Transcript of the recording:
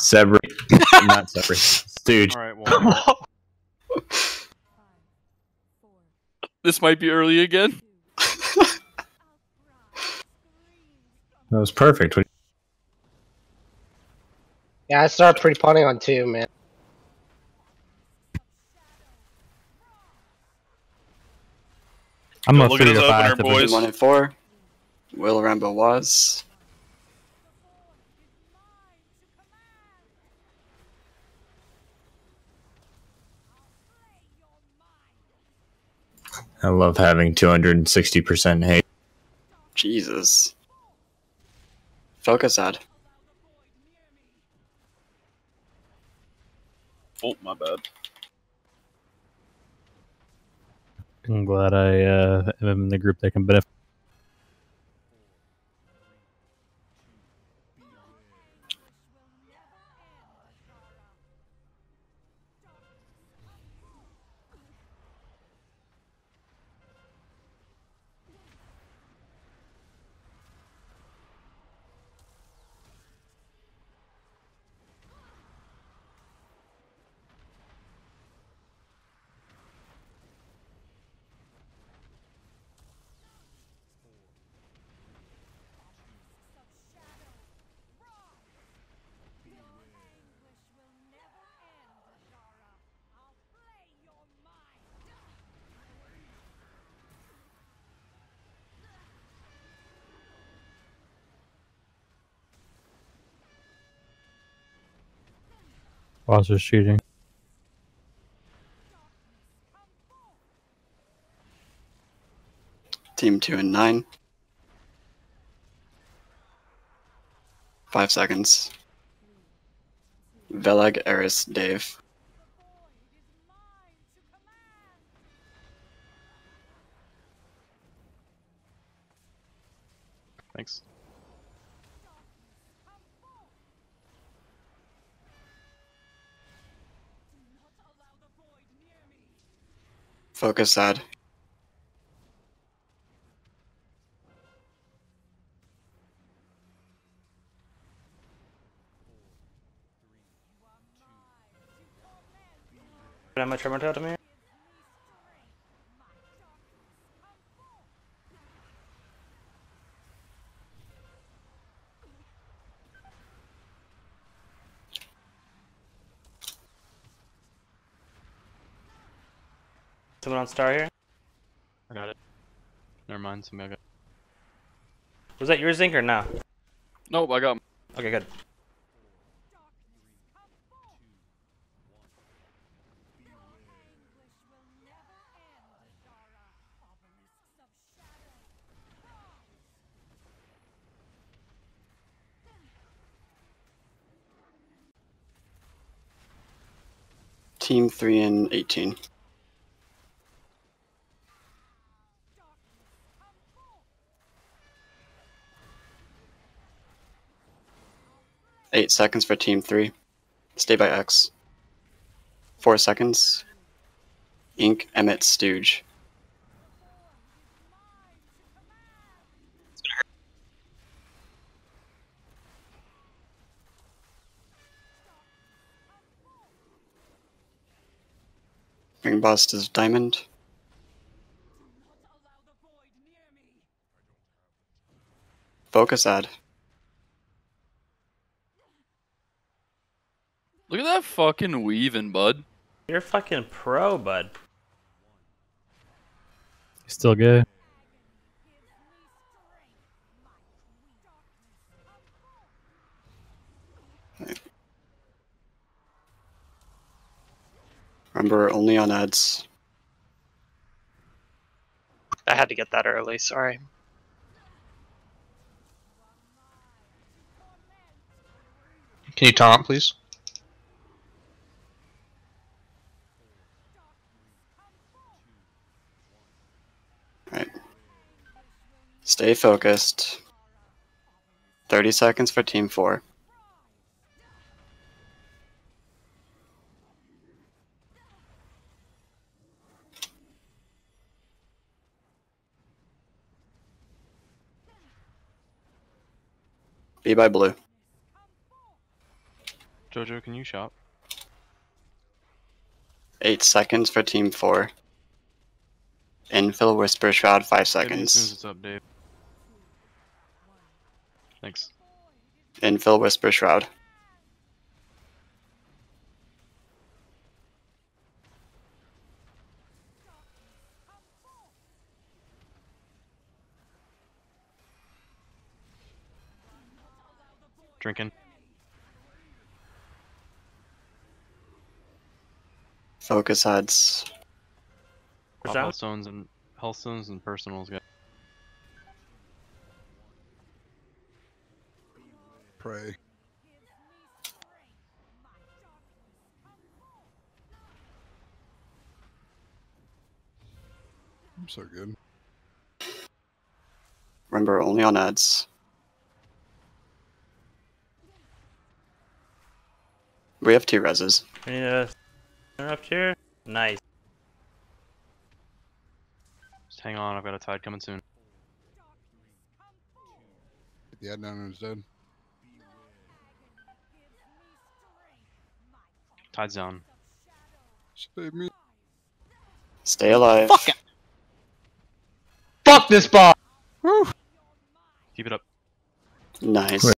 Severate. Not separate. Dude. All right, well. This might be early again. That was perfect. Yeah, I started pretty punny on 2, man. I'm going to figure it out, boys. 1 and 4. Will Rambo was. I love having 260% hate. Jesus. Focus ad. Oh, my bad. I'm glad I am in the group that can benefit. Boss is shooting. Team 2 and 9. 5 seconds. Velag, Eris, Dave. Thanks. Focus ad. Am I trying to me? Someone on star here? I got it. Never mind, somebody got it. Was that your zinc or no? Nope, I got him. Okay, good. Team 3 and 18. 8 seconds for team 3. Stay by X. 4 seconds. Ink, Emmett, Stooge. Ring boss is Diamond. Focus ad. Look at that fucking weaving, bud. You're a fucking pro, bud. Still good. Remember, only on ads. I had to get that early, sorry. Can you taunt, please? Stay focused. 30 seconds for team 4. Be by blue. Jojo, can you shop? 8 seconds for team 4. Infill, Whisper, Shroud, 5 seconds. As soon as it's up, Dave. Thanks. Infill, Whisper, Shroud. Drinking. Focus heads. Health stones and personals, guys. Pray. I'm so good. Remember, only on ads. We have 2 reses. We need a center up here. Nice. Just hang on, I've got a tide coming soon. The Adnan is dead. Tide's down. Save me. Stay alive. Fuck it. Fuck this ball. Woo. Keep it up. Nice. Wait.